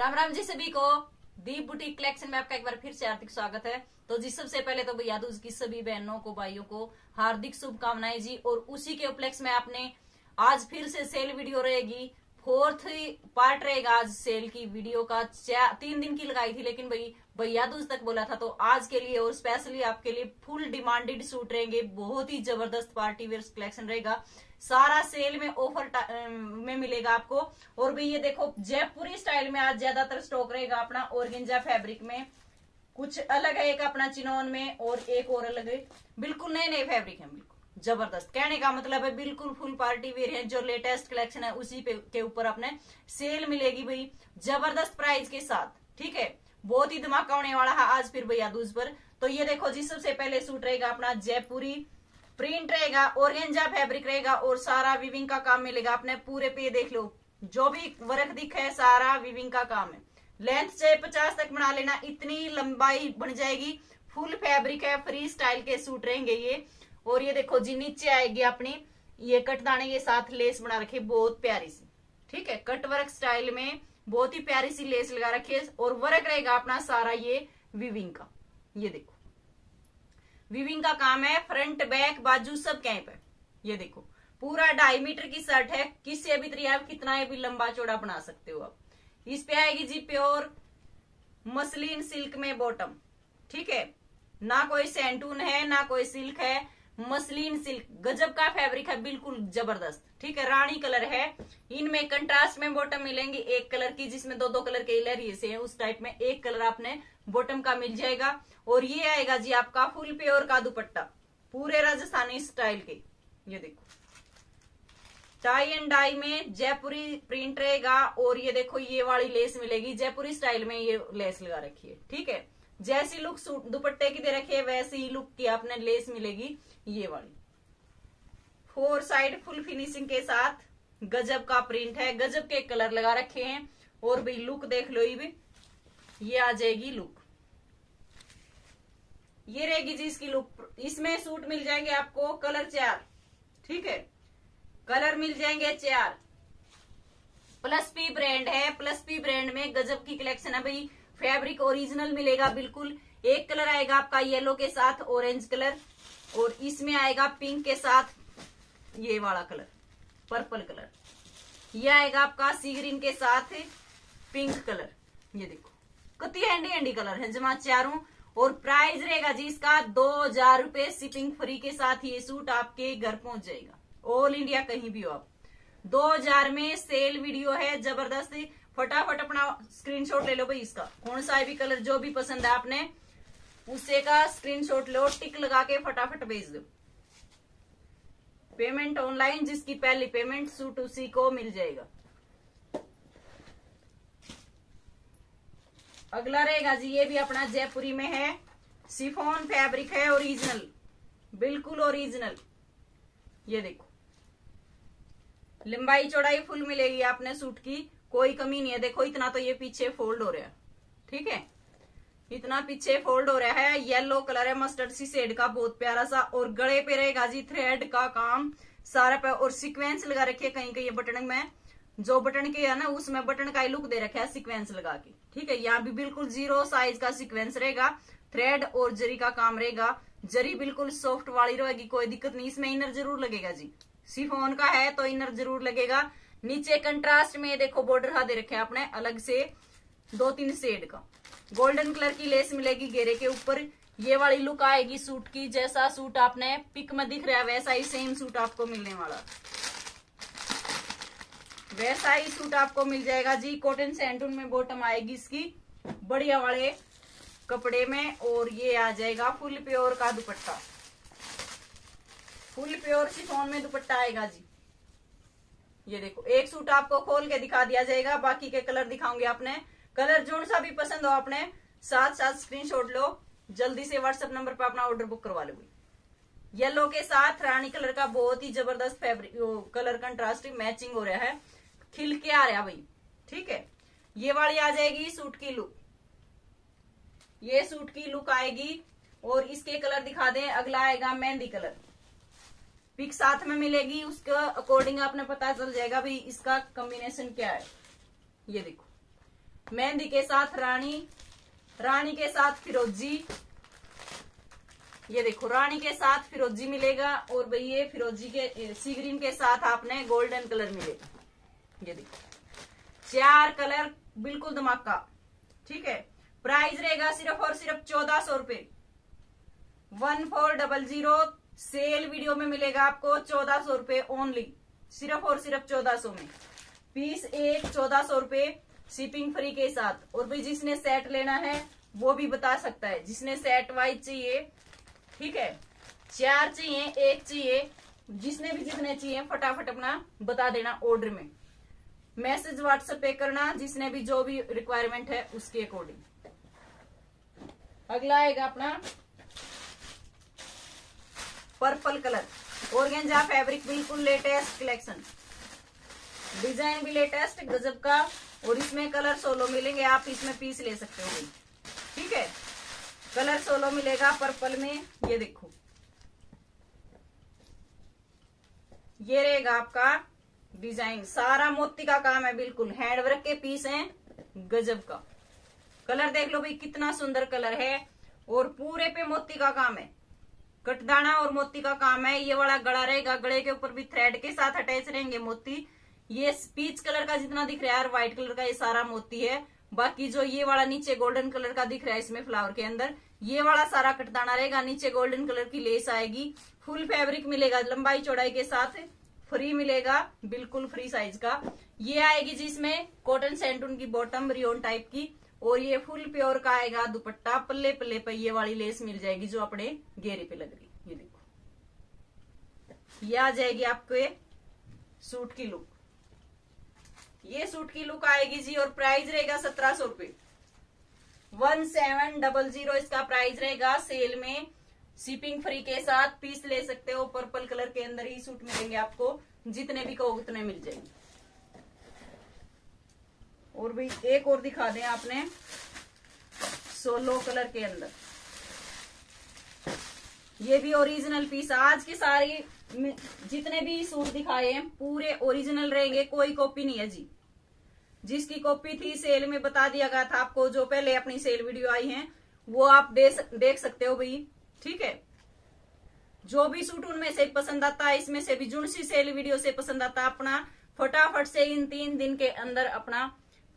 राम राम जी सभी को। दीप boutique collection में आपका एक बार फिर से हार्दिक स्वागत है। तो जी सबसे पहले तो भैया दूज की सभी बहनों को भाइयों को हार्दिक शुभकामनाएं जी। और उसी के उपलक्ष्य में आपने आज फिर से सेल वीडियो रहेगी, 4th पार्ट रहेगा आज सेल की वीडियो का। 3 दिन की लगाई थी लेकिन भाई भैया दूज तक बोला था, तो आज के लिए और स्पेशली आपके लिए फुल डिमांडेड सूट रहेंगे। बहुत ही जबरदस्त पार्टी वेयर कलेक्शन रहेगा, सारा सेल में ऑफर में मिलेगा आपको। और भाई ये देखो जयपुरी स्टाइल में आज ज्यादातर स्टॉक रहेगा अपना ऑर्गेंजा फैब्रिक में। कुछ अलग है, एक अपना चिनोन में और एक और अलग है। बिल्कुल नए नए फैब्रिक है, बिल्कुल जबरदस्त। कहने का मतलब है बिल्कुल फुल पार्टी वेयर है। जो लेटेस्ट कलेक्शन है उसी पे के ऊपर अपने सेल मिलेगी भाई, जबरदस्त प्राइस के साथ। ठीक है, बहुत ही धमाका होने वाला है आज फिर भैया दूज पर। तो ये देखो जी सबसे पहले सूट रहेगा अपना जयपुरी, प्रिंट रहेगा, ऑर्गेंजा फैब्रिक रहेगा और सारा वीविंग का काम मिलेगा अपने पूरे पे। देख लो जो भी वर्क दिख है सारा वीविंग का काम है। लेंथ चाहे 50 तक बना लेना, इतनी लंबाई बन जाएगी। फुल फैब्रिक है, फ्री स्टाइल के सूट रहेंगे ये। और ये देखो जी नीचे आएगी अपनी ये कटदाने के साथ लेस बना रखी, बहुत प्यारी सी। ठीक है, कटवर्क स्टाइल में बहुत ही प्यारी सी लेस लगा रखी है और वर्क रहेगा अपना सारा ये वीविंग का। ये देखो वीविंग का काम है, फ्रंट बैक बाजू सब कहीं पर। ये देखो पूरा 2.5 मीटर की शर्ट है, किससे भी तैयार आप कितना भी लंबा चौड़ा बना सकते हो आप। इस पे आएगी जी प्योर मसलिन सिल्क में बॉटम। ठीक है, ना कोई सैंटून है ना कोई सिल्क है, मसलिन सिल्क गजब का फैब्रिक है, बिल्कुल जबरदस्त। ठीक है, रानी कलर है। इनमें कंट्रास्ट में बॉटम मिलेंगे एक कलर की, जिसमें दो दो कलर के इलेरियस है उस टाइप में एक कलर आपने बॉटम का मिल जाएगा। और ये आएगा जी आपका फुल प्योर का दुपट्टा, पूरे राजस्थानी स्टाइल के। ये देखो टाई एंड डाई में जयपुरी प्रिंट रहेगा और ये देखो ये वाली लेस मिलेगी जयपुरी स्टाइल में। ये लेस लगा रखी है, ठीक है, जैसी लुक सूट दुपट्टे की दे रखी है वैसी ही लुक की आपने लेस मिलेगी ये वाली। 4 साइड फुल फिनिशिंग के साथ गजब का प्रिंट है, गजब के कलर लगा रखे हैं। और भी लुक देख लो, ये भी ये आ जाएगी लुक, ये रहेगी जी इसकी लुक। इसमें सूट मिल जाएंगे आपको कलर 4। ठीक है, कलर मिल जाएंगे 4। प्लस पी ब्रांड है, प्लस पी ब्रांड में गजब की कलेक्शन है भाई। फैब्रिक ओरिजिनल मिलेगा बिल्कुल। एक कलर आएगा आपका येलो के साथ ऑरेंज कलर और इसमें आएगा पिंक के साथ ये वाला कलर पर्पल कलर। ये आएगा आपका सी ग्रीन के साथ पिंक कलर। ये देखो कितनी हैंडी हैंडी कलर है जमा चारों। और प्राइस रहेगा जी इसका 2000 रुपए शिपिंग फ्री के साथ। ये सूट आपके घर पहुंच जाएगा, ऑल इंडिया कहीं भी हो आप। 2000 में सेल वीडियो है जबरदस्त। फटाफट अपना स्क्रीनशॉट ले लो भाई इसका, कौन सा भी कलर जो भी पसंद है आपने उसे का स्क्रीनशॉट लो, टिक लगा के फटाफट भेज दो। पेमेंट ऑनलाइन, जिसकी पहली पेमेंट सूट उसी को मिल जाएगा। अगला रहेगा जी ये भी अपना जयपुरी में है, शिफॉन फैब्रिक है, ओरिजिनल बिल्कुल ओरिजिनल। ये देखो लंबाई चौड़ाई फुल मिलेगी आपने सूट की, कोई कमी नहीं है। देखो इतना तो ये पीछे फोल्ड हो रहा है, ठीक है, इतना पीछे फोल्ड हो रहा है। येलो कलर है, मस्टर्ड सी शेड का, बहुत प्यारा सा। और गले पे रहेगा जी थ्रेड का काम सारा पे और सीक्वेंस लगा रखी है कहीं कहीं बटन में, जो बटन के है ना उसमें बटन का ही लुक दे रखा है सीक्वेंस लगा के। ठीक है, यहाँ भी बिल्कुल 0 साइज का सीक्वेंस रहेगा, थ्रेड और जरी का काम रहेगा। जरी बिल्कुल सॉफ्ट वाली रहेगी, कोई दिक्कत नहीं। इसमें इनर जरूर लगेगा जी, शिफॉन का है तो इनर जरूर लगेगा। नीचे कंट्रास्ट में देखो बॉर्डर हा दे रखे हैं आपने अलग से 2-3 शेड का। गोल्डन कलर की लेस मिलेगी घेरे के ऊपर। ये वाली लुक आएगी सूट की, जैसा सूट आपने पिक में दिख रहा है वैसा ही सेम सूट आपको मिलने वाला, वैसा ही सूट आपको मिल जाएगा जी। कॉटन सैंडून में बॉटम आएगी इसकी, बढ़िया वाले कपड़े में। और ये आ जाएगा फुल प्योर का दुपट्टा, फुल प्योर शिफॉन में दुपट्टा आएगा जी। ये देखो एक सूट आपको खोल के दिखा दिया जाएगा, बाकी के कलर दिखाऊंगे आपने। कलर जो सा भी पसंद हो आपने साथ साथ स्क्रीनशॉट लो, जल्दी से व्हाट्सएप नंबर पर अपना ऑर्डर बुक करवा लो। येलो के साथ रानी कलर का बहुत ही जबरदस्त फैब्रिक कलर कंट्रास्ट मैचिंग हो रहा है, खिल के आ रहा भाई। ठीक है, ये वाली आ जाएगी सूट की लुक, ये सूट की लुक आएगी। और इसके कलर दिखा दें। अगला आएगा मेहंदी कलर, पिक साथ में मिलेगी, उसके अकॉर्डिंग आपने पता चल जाएगा भाई इसका कॉम्बिनेशन क्या है। ये देखो मेहंदी के साथ रानी, रानी के साथ फिरोजी, ये देखो रानी के साथ फिरोजी मिलेगा। और भैया फिरोजी के सी ग्रीन के साथ आपने गोल्डन कलर मिलेगा। ये देखो चार कलर बिल्कुल धमाका। ठीक है, प्राइस रहेगा सिर्फ और सिर्फ 1400 रुपए। 1400 सेल वीडियो में मिलेगा आपको 1400 रुपए ओनली, सिर्फ और सिर्फ 1400 में। पीस एक 1400 रुपए शिपिंग फ्री के साथ। और भाई जिसने सेट लेना है वो भी बता सकता है, जिसने सेट वाइज चाहिए। ठीक है, चार चाहिए, एक चाहिए, जिसने भी जितने चाहिए फटाफट अपना बता देना ऑर्डर में। मैसेज व्हाट्सएप पे करना जिसने भी जो भी रिक्वायरमेंट है उसके अकॉर्डिंग। अगला आएगा अपना पर्पल कलर, ऑर्गेंजा फैब्रिक, बिल्कुल लेटेस्ट कलेक्शन, डिजाइन भी लेटेस्ट गजब का। और इसमें कलर 16 मिलेंगे, आप इसमें पीस ले सकते हो। ठीक है, कलर 16 मिलेगा पर्पल में। ये देखो ये रहेगा आपका डिजाइन, सारा मोती का काम है, बिल्कुल हैंडवर्क के पीस हैं, गजब का। कलर देख लो भाई कितना सुंदर कलर है, और पूरे पे मोती का काम है, कटदाना और मोती का काम है। ये वाला गला रहेगा, गले के ऊपर भी थ्रेड के साथ अटैच रहेंगे मोती। ये पीच कलर का जितना दिख रहा है यार, व्हाइट कलर का ये सारा मोती है। बाकी जो ये वाला नीचे गोल्डन कलर का दिख रहा है इसमें फ्लावर के अंदर, ये वाला सारा कटदाना रहेगा, नीचे गोल्डन कलर की लेस आएगी। फुल फैब्रिक मिलेगा लंबाई चौड़ाई के साथ, फ्री मिलेगा, बिल्कुल फ्री साइज का। ये आएगी जिसमें कॉटन सैंटून की बॉटम, रियोन टाइप की, और ये फुल प्योर का आएगा दुपट्टा। पल्ले पल्ले पर ये वाली लेस मिल जाएगी जो अपने घेरे पे लग रही। ये देखो ये आ जाएगी आपके सूट की लुक, ये सूट की लुक आएगी जी। और प्राइस रहेगा 1700 रुपए, 1700 इसका प्राइस रहेगा सेल में, शिपिंग फ्री के साथ। पीस ले सकते हो, पर्पल कलर के अंदर ही सूट मिलेंगे आपको, जितने भी कहो उतने मिल जाएंगे। और भी एक और दिखा दें आपने 16 कलर के अंदर, ये भी ओरिजिनल पीस। आज के सारे जितने भी सूट दिखाए हैं पूरे ओरिजिनल रहेंगे, कोई कॉपी नहीं है जी। जिसकी कॉपी थी सेल में बता दिया गया था आपको, जो पहले अपनी सेल वीडियो आई है वो आप देख सकते हो भाई। ठीक है, जो भी सूट उनमें से पसंद आता है, इसमें से भी जुनसी सेल वीडियो से पसंद आता अपना फटाफट से इन 3 दिन के अंदर अपना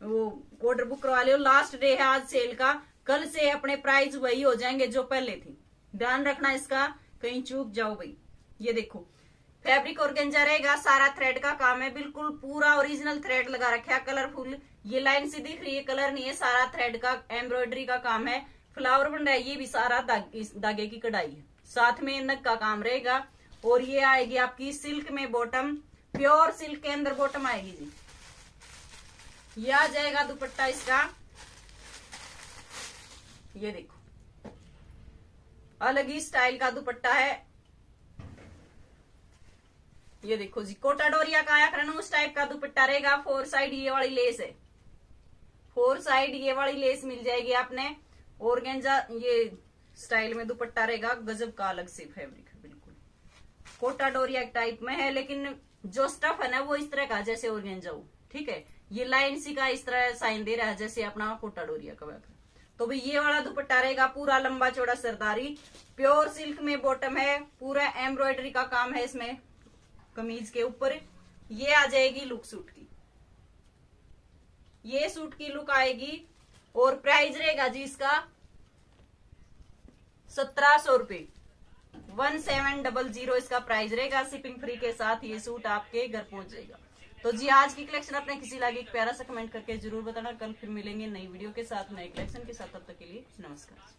वो ऑर्डर बुक करवा लो। लास्ट डे है आज सेल का, कल से अपने प्राइस वही हो जाएंगे जो पहले थी, ध्यान रखना इसका, कहीं चूक जाओ भाई। ये देखो फैब्रिक ऑर्गेंजा रहेगा, सारा थ्रेड का काम है, बिल्कुल पूरा ओरिजिनल थ्रेड लगा रखा है, कलरफुल। ये लाइन से दिख रही है, कलर नहीं है, सारा थ्रेड का एम्ब्रॉयडरी का काम है, फ्लावर बन रहा है। ये भी सारा धागे की कढ़ाई है, साथ में नग का काम रहेगा। और ये आएगी आपकी सिल्क में बॉटम, प्योर सिल्क के अंदर बॉटम आएगी जी। ये आ जाएगा दुपट्टा इसका, ये देखो अलग ही स्टाइल का दुपट्टा है। ये देखो जी कोटा डोरिया का आया करना उस टाइप का दुपट्टा रहेगा। 4 साइड ये वाली लेस है, 4 साइड ये वाली लेस मिल जाएगी आपने। ऑर्गेंजा ये स्टाइल में दुपट्टा रहेगा, गजब का अलग से फैब्रिक, बिल्कुल कोटा डोरिया टाइप में है, लेकिन जो स्टफ है ना वो इस तरह का जैसे ऑर्गेंजा हो। ठीक है, ये लाइन सी का इस तरह साइन दे रहा है जैसे अपना कोटा डोरिया का। तो भाई ये वाला दुपट्टा रहेगा पूरा लंबा चौड़ा सरदारी, प्योर सिल्क में बॉटम है, पूरा एम्ब्रॉयडरी का काम है इसमें कमीज के ऊपर। ये आ जाएगी लुक सूट की, ये सूट की लुक आएगी। और प्राइस रहेगा जी इसका 1700 रुपए, 1700 इसका प्राइस रहेगा। शिपिंग फ्री के साथ ये सूट आपके घर पहुंच जाएगा। तो जी आज की कलेक्शन अपने किसी लागे एक प्यारा सा कमेंट करके जरूर बताना। कल फिर मिलेंगे नई वीडियो के साथ, नए कलेक्शन के साथ, तब तक के लिए नमस्कार।